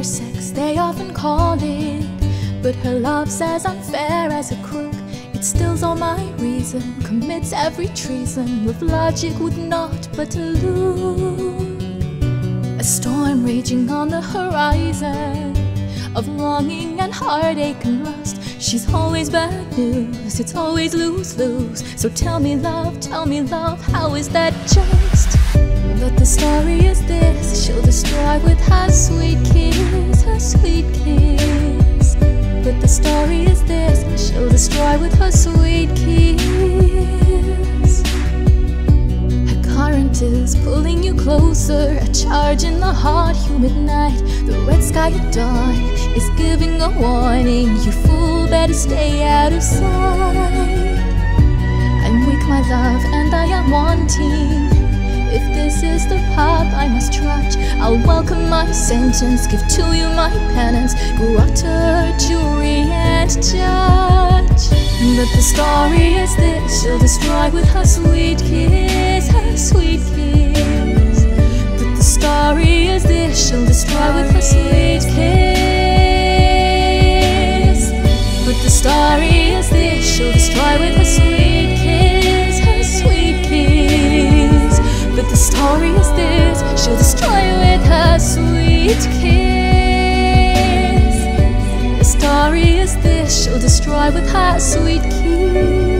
her sex, they often call it. But her love's as unfair as a crook. It steals all my reason, commits every treason. With logic would not but to look. A storm raging on the horizon of longing and heartache and lust. She's always bad news, it's always lose-lose. So tell me love, how is that just? But the story is this, she'll destroy with her sweet kiss. But the story is this, she'll destroy with her sweet kiss. Her current is pulling you closer, a charge in the hot, humid night. The red sky at dawn is giving a warning, you fool, better stay out of sight. I'm weak, my love, and I am wanting. If this is the path I must trudge, I'll welcome my sentence, give to you my penance, go out to jury and judge. But the story is this, she'll destroy with her sweet kiss, her sweet kiss. But the story is this, she'll destroy with her sweet kiss. But the story is this, she'll destroy with her sweet kiss, her sweet kiss. But the story is this, she'll destroy with her sweet kiss. The story is this, she'll destroy with her sweet kiss.